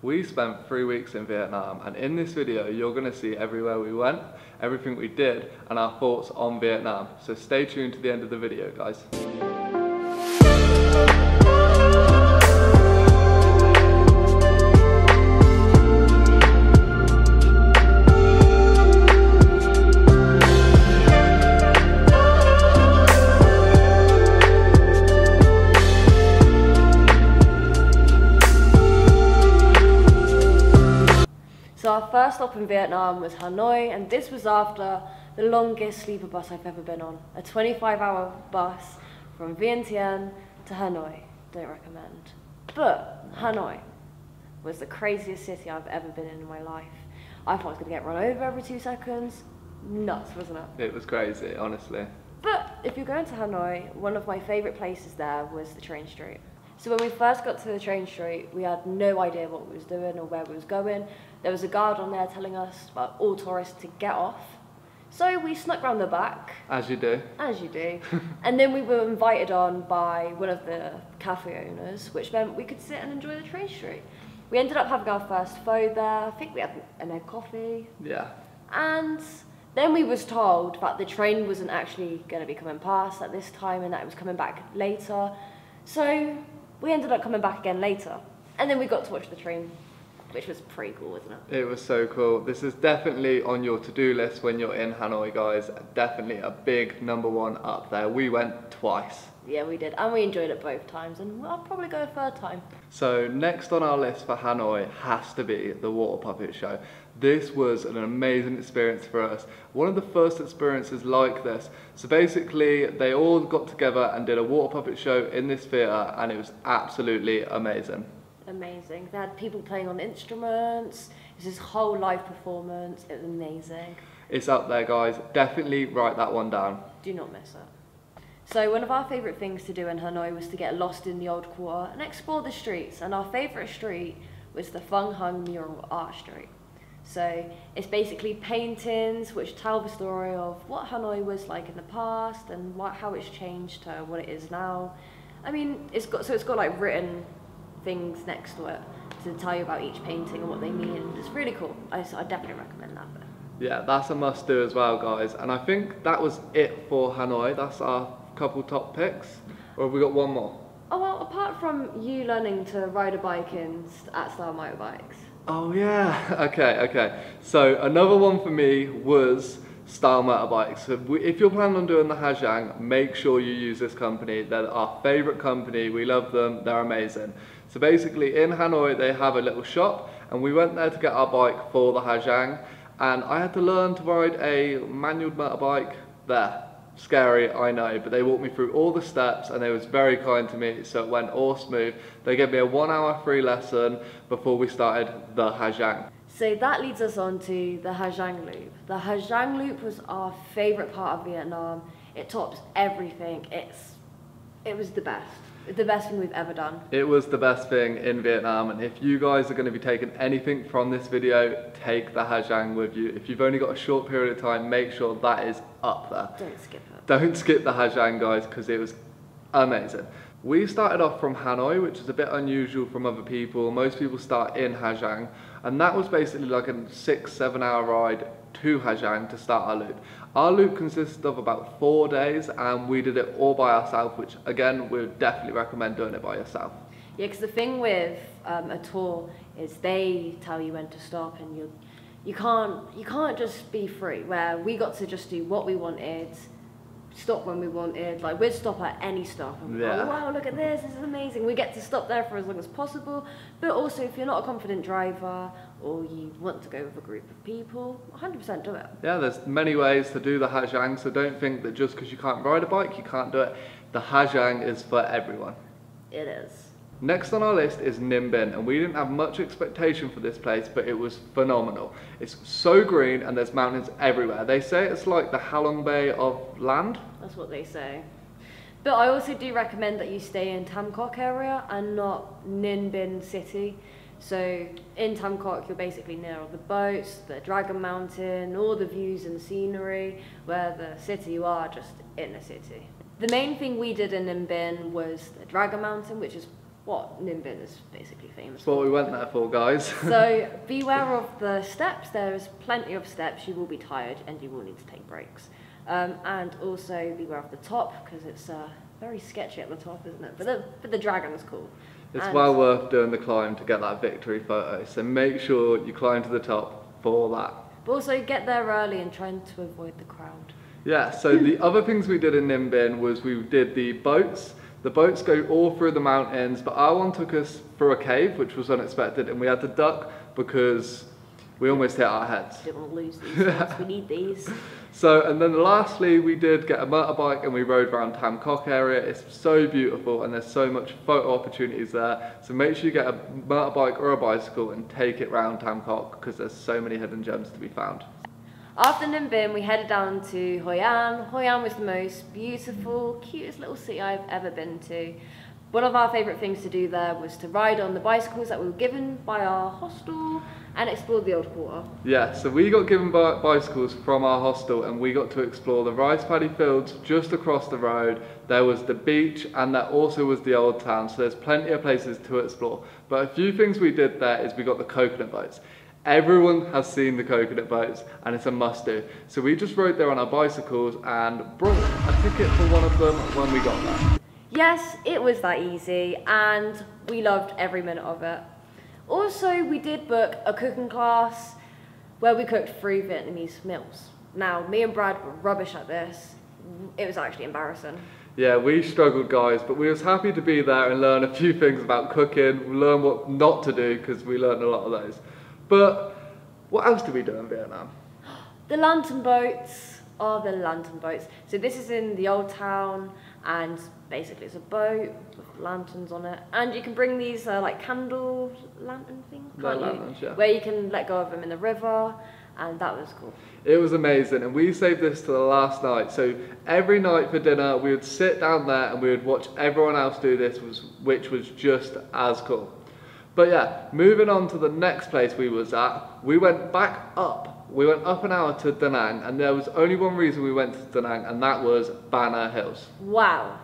We spent 3 weeks in Vietnam, and in this video you're going to see everywhere we went, everything we did, and our thoughts on Vietnam. So stay tuned to the end of the video, guys. Our first stop in Vietnam was Hanoi, and this was after the longest sleeper bus I've ever been on, a 25-hour bus from Vientiane to Hanoi. Don't recommend. But Hanoi was the craziest city I've ever been in my life. I thought I was going to get run over every 2 seconds. Nuts, wasn't it? It was crazy, honestly. But if you're going to Hanoi, one of my favourite places there was the train street. So when we first got to the train street, we had no idea what we was doing or where we was going. There was a guard on there telling us about all tourists to get off. So we snuck round the back. As you do. As you do. And then we were invited on by one of the cafe owners, which meant we could sit and enjoy the train street. We ended up having our first pho there. I think we had an egg coffee. Yeah. And then we was told that the train wasn't actually going to be coming past at this time and that it was coming back later. So we ended up coming back again later, and then we got to watch the train, which was pretty cool, wasn't it? It was so cool. This is definitely on your to-do list when you're in Hanoi, guys. Definitely a big #1 up there. We went twice. Yeah, we did, and we enjoyed it both times, and I'll probably go a third time. So next on our list for Hanoi has to be the water puppet show. This was an amazing experience for us. One of the first experiences like this. So basically, they all got together and did a water puppet show in this theatre, and it was absolutely amazing. Amazing. They had people playing on instruments. It was this whole live performance. It was amazing. It's up there, guys. Definitely write that one down. Do not miss it. So one of our favourite things to do in Hanoi was to get lost in the old quarter and explore the streets, and our favourite street was the Phung Hung Mural Art Street. So it's basically paintings which tell the story of what Hanoi was like in the past and how it's changed to what it is now. I mean, it's got like written things next to it to tell you about each painting and what they mean. It's really cool. I definitely recommend that. Yeah, that's a must do as well, guys. And I think that was it for Hanoi. That's our couple top picks, or have we got one more? Oh, well, apart from you learning to ride a bike in At Style Motorbikes. Oh yeah, okay. So another one for me was Style Motorbikes. So if you're planning on doing the Ha Giang, make sure you use this company. They're our favourite company, we love them, they're amazing. So basically in Hanoi they have a little shop, and we went there to get our bike for the Ha Giang, and I had to learn to ride a manual motorbike there. Scary, I know, but they walked me through all the steps and they was very kind to me, so it went all smooth. They gave me a 1 hour free lesson before we started the Ha Giang. So that leads us on to the Ha Giang Loop. The Ha Giang Loop was our favourite part of Vietnam. It tops everything. It was the best. The best thing we've ever done. It was the best thing in Vietnam, and if you guys are going to be taking anything from this video, take the Ha Giang with you. If you've only got a short period of time, make sure that is up there. Don't skip it. Don't skip the Ha Giang, guys, because it was amazing. We started off from Hanoi, which is a bit unusual from other people. Most people start in Ha Giang, and that was basically like a 6-7 hour ride to Ha Giang to start our loop. Our loop consists of about 4 days, and we did it all by ourselves, which again, we would definitely recommend doing it by yourself. Yeah, because the thing with a tour is they tell you when to stop, and you can't just be free, where we got to just do what we wanted, stop when we wanted. Like, we'd stop at any stop and yeah. Oh wow, look at this, this is amazing. We get to stop there for as long as possible, but also if you're not a confident driver or you want to go with a group of people, 100% do it. Yeah, there's many ways to do the Ha Giang, so don't think that just because you can't ride a bike you can't do it. The Ha Giang is for everyone. It is. Next on our list is Ninh Binh, and we didn't have much expectation for this place, but it was phenomenal. It's so green and there's mountains everywhere. They say it's like the Ha Long Bay of land. That's what they say. But I also do recommend that you stay in Tam Coc area and not Ninh Binh City. So in Tam Coc, you're basically near all the boats, the Dragon Mountain, all the views and scenery, where the city you are just in the city. The main thing we did in Ninh Binh was the Dragon Mountain, which is what Ninh Binh is basically famous for. What we went there for, guys. So beware of the steps. There's plenty of steps. You will be tired and you will need to take breaks. And also beware of the top, because it's very sketchy at the top, isn't it? But the dragon's cool. It's well worth doing the climb to get that victory photo. So make sure you climb to the top for that. But also get there early and try to avoid the crowd. Yeah, so the other things we did in Ninh Binh was we did the boats. The boats go all through the mountains, but our one took us through a cave, which was unexpected, and we had to duck because we almost hit our heads. Didn't want to lose these ones. We need these. So, and then lastly, we did get a motorbike and we rode around Tam Coc area. It's so beautiful and there's so much photo opportunities there. So make sure you get a motorbike or a bicycle and take it round Tam Coc, because there's so many hidden gems to be found. After Ninh Binh, we headed down to Hoi An. Hoi An was the most beautiful, cutest little city I've ever been to. One of our favourite things to do there was to ride on the bicycles that we were given by our hostel and explore the old quarter. Yeah, so we got given bicycles from our hostel and we got to explore the rice paddy fields just across the road. There was the beach and there also was the old town, so there's plenty of places to explore. But a few things we did there is we got the coconut boats. Everyone has seen the coconut boats and it's a must do. So we just rode there on our bicycles and brought a ticket for one of them when we got there. Yes, it was that easy and we loved every minute of it. Also, we did book a cooking class where we cooked three Vietnamese meals. Now, me and Brad were rubbish at this. It was actually embarrassing. Yeah, we struggled, guys, but we was happy to be there and learn a few things about cooking. We learned what not to do because we learned a lot of those. But what else do we do in Vietnam? The lantern boats are the lantern boats. So this is in the old town, and basically it's a boat with lanterns on it. And you can bring these like candle lantern things, can't you? Where you can let go of them in the river, and that was cool. It was amazing, and we saved this to the last night. So every night for dinner, we would sit down there and we would watch everyone else do this, which was just as cool. But yeah, moving on to the next place we was at, we went back up. We went up an hour to Da Nang, and there was only one reason we went to Da Nang, and that was Bana Hills. Wow.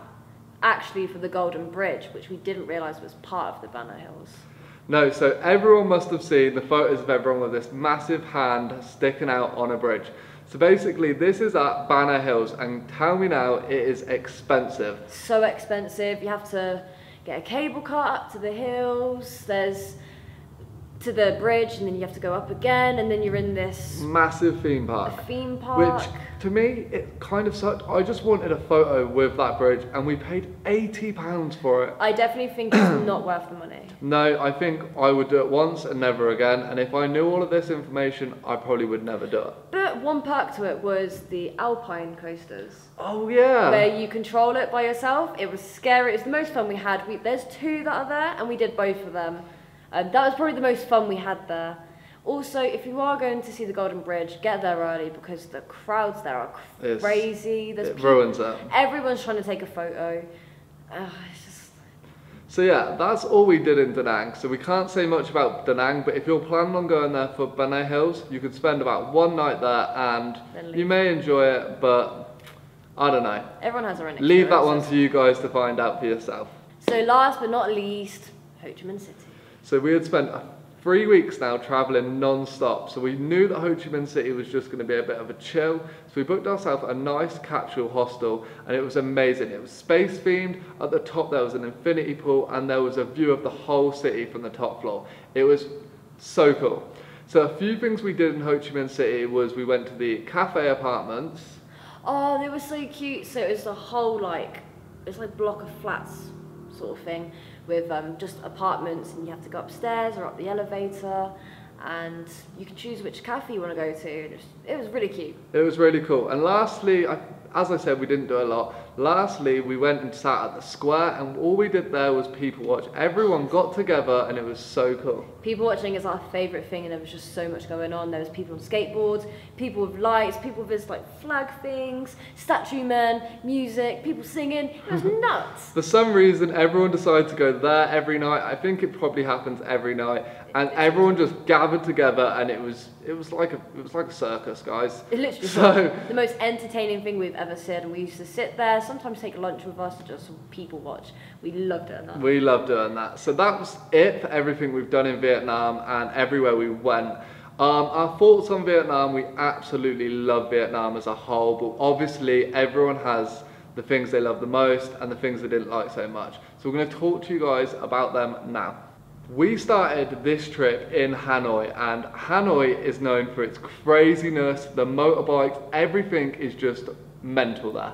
Actually for the Golden Bridge, which we didn't realise was part of the Bana Hills. No, so everyone must have seen the photos of everyone with this massive hand sticking out on a bridge. So basically this is at Bana Hills, and tell me now, it is expensive. So expensive, you have to get a cable car up to the hills, to the bridge, and then you have to go up again, and then you're in this massive theme park. Theme park. Which, to me, it kind of sucked. I just wanted a photo with that bridge, and we paid £80 for it. I definitely think it's not worth the money. No, I think I would do it once and never again, and if I knew all of this information, I probably would never do it. But one perk to it was the alpine coasters. Oh, yeah. Where you control it by yourself. It was scary. It was the most fun we had. There's two that are there, and we did both of them. That was probably the most fun we had there. Also, if you are going to see the Golden Bridge, get there early because the crowds there are crazy. It ruins it. Everyone's trying to take a photo. It's just... So yeah, that's all we did in Da Nang. So we can't say much about Da Nang, but if you're planning on going there for Bana Hills, you could spend about one night there and you may enjoy it, but I don't know. Everyone has their own experience. Leave that one to you guys to find out for yourself. So last but not least, Ho Chi Minh City. So we had spent 3 weeks now traveling non-stop, so we knew that Ho Chi Minh City was just going to be a bit of a chill, so we booked ourselves a nice capsule hostel and it was amazing. It was space themed. At the top there was an infinity pool and there was a view of the whole city from the top floor. It was so cool. So a few things we did in Ho Chi Minh City was we went to the cafe apartments. Oh, they were so cute. So it was the whole like block of flats sort of thing, with just apartments, and you have to go upstairs or up the elevator, and you can choose which cafe you want to go to. It was really cute. It was really cool. And lastly, as I said, we didn't do a lot. Lastly, we went and sat at the square, and all we did there was people watch. Everyone got together and it was so cool. People watching is our favourite thing, and there was just so much going on. There was people on skateboards, people with lights, people with flag things, statue men, music, people singing. It was nuts. For some reason, everyone decided to go there every night. I think it probably happens every night. and everyone just gathered together, and it was like a circus, guys. It literally was the most entertaining thing we've ever seen. And we used to sit there, sometimes take lunch with us, and just people watch. We loved doing that. We loved doing that. So that was it for everything we've done in Vietnam and everywhere we went. Our thoughts on Vietnam: we absolutely love Vietnam as a whole, but obviously everyone has the things they love the most and the things they didn't like so much. So we're going to talk to you guys about them now. We started this trip in Hanoi, and Hanoi is known for its craziness, the motorbikes, everything is just mental there.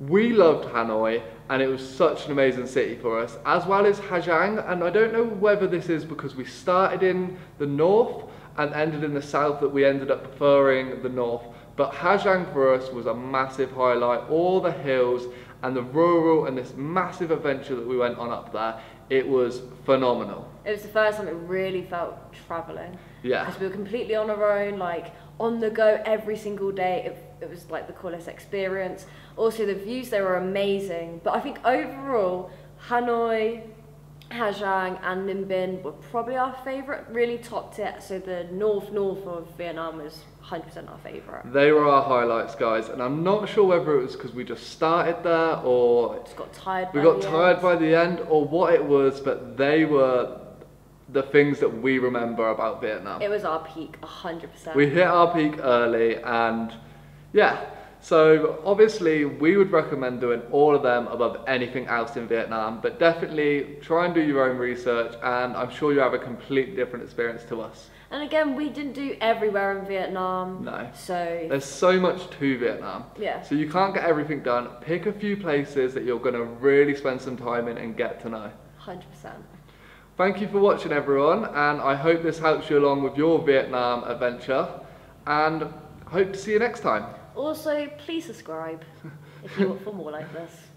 We loved Hanoi, and it was such an amazing city for us, as well as Ha Giang. And I don't know whether this is because we started in the north and ended in the south that we ended up preferring the north, but Ha Giang for us was a massive highlight. All the hills and the rural and this massive adventure that we went on up there, it was phenomenal. It was the first time it really felt traveling. Yeah. Because we were completely on our own, like on the go every single day. It was like the coolest experience. Also the views there were amazing. But I think overall, Hanoi, Ha Giang and Ninh Binh were probably our favourite, really topped it. So the north of Vietnam was 100% our favourite. They were our highlights, guys, and I'm not sure whether it was because we just started there or just got tired by the end or what it was, but they were the things that we remember about Vietnam. It was our peak, 100%. We hit our peak early, and yeah. So obviously we would recommend doing all of them above anything else in Vietnam, but definitely try and do your own research, and I'm sure you have a completely different experience to us. And again, we didn't do everywhere in Vietnam. No. So there's so much to Vietnam. Yeah. So you can't get everything done. Pick a few places that you're going to really spend some time in and get to know. 100%. Thank you for watching, everyone, and I hope this helps you along with your Vietnam adventure, and hope to see you next time. Also, please subscribe if you want for more like this.